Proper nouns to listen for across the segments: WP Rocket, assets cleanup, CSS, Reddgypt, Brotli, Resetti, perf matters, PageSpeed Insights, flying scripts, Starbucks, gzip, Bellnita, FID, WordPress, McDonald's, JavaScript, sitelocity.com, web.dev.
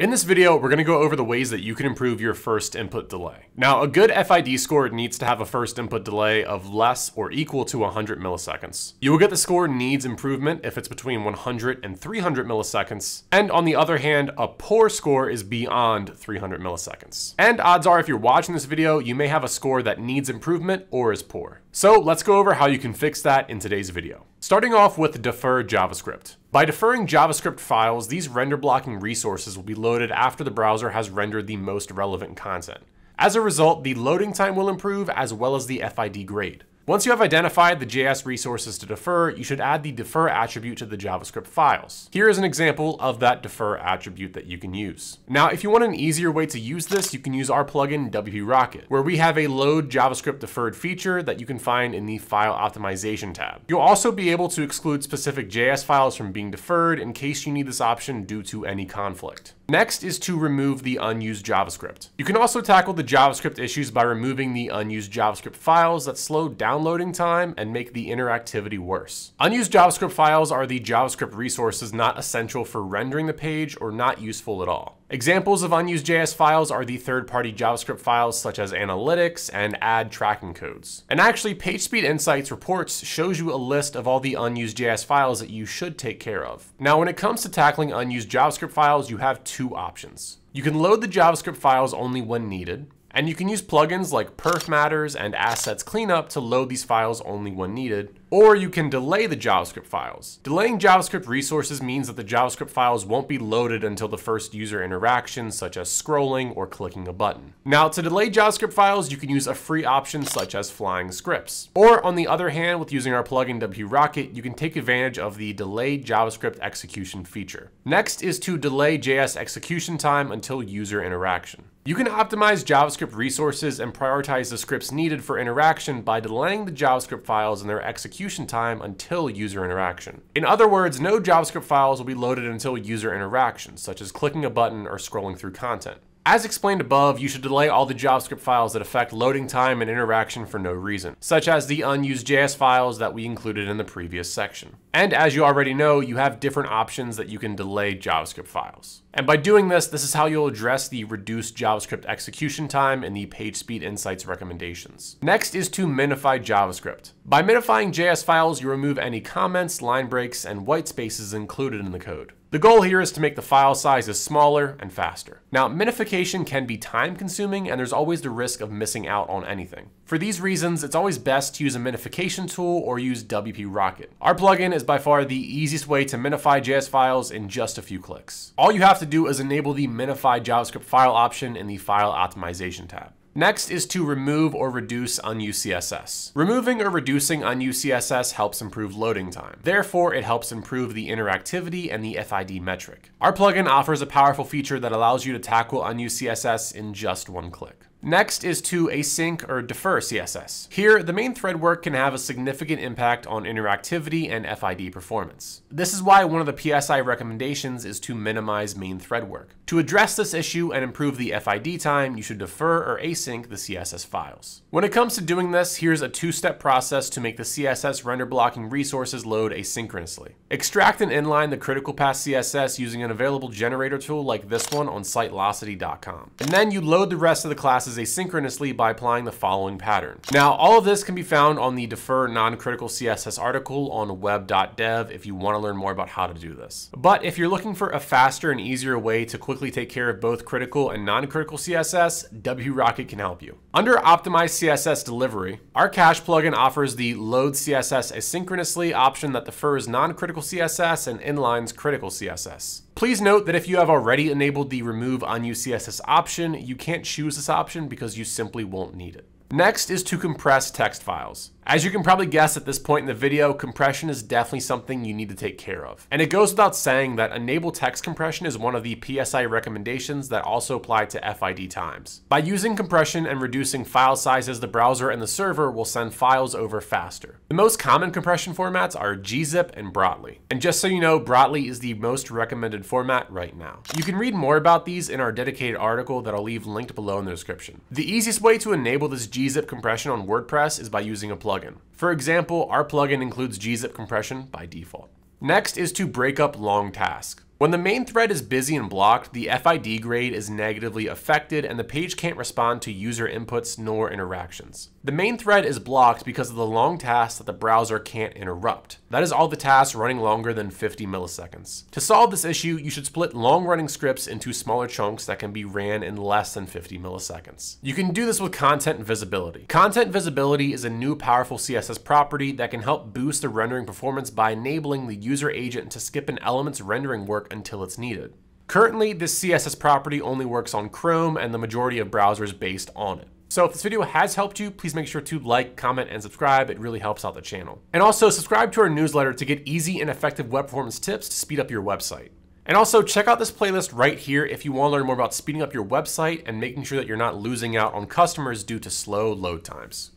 In this video, we're gonna go over the ways that you can improve your first input delay. Now, a good FID score needs to have a first input delay of less or equal to 100 milliseconds. You will get the score needs improvement if it's between 100 and 300 milliseconds. And on the other hand, a poor score is beyond 300 milliseconds. And odds are, if you're watching this video, you may have a score that needs improvement or is poor. So let's go over how you can fix that in today's video. Starting off with deferred JavaScript. By deferring JavaScript files, these render blocking resources will be loaded after the browser has rendered the most relevant content. As a result, the loading time will improve as well as the FID grade. Once you have identified the JS resources to defer, you should add the defer attribute to the JavaScript files. Here is an example of that defer attribute that you can use. Now, if you want an easier way to use this, you can use our plugin WP Rocket, where we have a load JavaScript deferred feature that you can find in the file optimization tab. You'll also be able to exclude specific JS files from being deferred in case you need this option due to any conflict. Next is to remove the unused JavaScript. You can also tackle the JavaScript issues by removing the unused JavaScript files that slow downloading time and make the interactivity worse. Unused JavaScript files are the JavaScript resources not essential for rendering the page or not useful at all. Examples of unused JS files are the third-party JavaScript files such as analytics and ad tracking codes. And actually, PageSpeed Insights reports shows you a list of all the unused JS files that you should take care of. Now, when it comes to tackling unused JavaScript files, you have two options. You can load the JavaScript files only when needed, and you can use plugins like Perf Matters and Assets Cleanup to load these files only when needed. Or you can delay the JavaScript files. Delaying JavaScript resources means that the JavaScript files won't be loaded until the first user interaction, such as scrolling or clicking a button. Now, to delay JavaScript files, you can use a free option such as flying scripts. Or on the other hand, with using our plugin WP Rocket, you can take advantage of the delayed JavaScript execution feature. Next is to delay JS execution time until user interaction. You can optimize JavaScript resources and prioritize the scripts needed for interaction by delaying the JavaScript files and their execution time until user interaction. In other words, no JavaScript files will be loaded until user interaction, such as clicking a button or scrolling through content. As explained above, you should delay all the JavaScript files that affect loading time and interaction for no reason, such as the unused JS files that we included in the previous section. And as you already know, you have different options that you can delay JavaScript files. And by doing this, this is how you'll address the reduced JavaScript execution time in the PageSpeed Insights recommendations. Next is to minify JavaScript. By minifying JS files, you remove any comments, line breaks, and white spaces included in the code. The goal here is to make the file sizes smaller and faster. Now, minification can be time-consuming, and there's always the risk of missing out on anything. For these reasons, it's always best to use a minification tool or use WP Rocket. Our plugin is by far the easiest way to minify JS files in just a few clicks. All you have to do is enable the minify JavaScript file option in the file optimization tab. Next is to remove or reduce unused CSS. Removing or reducing unused CSS helps improve loading time. Therefore, it helps improve the interactivity and the FID metric. Our plugin offers a powerful feature that allows you to tackle unused CSS in just one click. Next is to async or defer CSS. Here, the main thread work can have a significant impact on interactivity and FID performance. This is why one of the PSI recommendations is to minimize main thread work. To address this issue and improve the FID time, you should defer or async the CSS files. When it comes to doing this, here's a two-step process to make the CSS render blocking resources load asynchronously. Extract and inline the critical path CSS using an available generator tool like this one on sitelocity.com. And then you load the rest of the classes asynchronously by applying the following pattern. Now, all of this can be found on the Defer Non-Critical CSS article on web.dev if you want to learn more about how to do this. But if you're looking for a faster and easier way to quickly take care of both critical and non-critical CSS, WP Rocket can help you. Under Optimize CSS Delivery, our cache plugin offers the Load CSS Asynchronously option that defers non-critical CSS and inlines critical CSS. Please note that if you have already enabled the remove unused CSS option, you can't choose this option because you simply won't need it. Next is to compress text files. As you can probably guess at this point in the video, compression is definitely something you need to take care of. And it goes without saying that enable text compression is one of the PSI recommendations that also apply to FID times. By using compression and reducing file sizes, the browser and the server will send files over faster. The most common compression formats are gzip and Brotli. And just so you know, Brotli is the most recommended format right now. You can read more about these in our dedicated article that I'll leave linked below in the description. The easiest way to enable this gzip compression on WordPress is by using a plugin. For example, our plugin includes gzip compression by default. Next is to break up long tasks. When the main thread is busy and blocked, the FID grade is negatively affected and the page can't respond to user inputs nor interactions. The main thread is blocked because of the long tasks that the browser can't interrupt. That is all the tasks running longer than 50 milliseconds. To solve this issue, you should split long-running scripts into smaller chunks that can be ran in less than 50 milliseconds. You can do this with content visibility. Content visibility is a new powerful CSS property that can help boost the rendering performance by enabling the user agent to skip an element's rendering work until it's needed. Currently, this CSS property only works on Chrome and the majority of browsers based on it. So if this video has helped you, please make sure to like, comment, and subscribe. It really helps out the channel. And also subscribe to our newsletter to get easy and effective web performance tips to speed up your website. And also check out this playlist right here if you want to learn more about speeding up your website and making sure that you're not losing out on customers due to slow load times.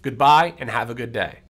Goodbye and have a good day.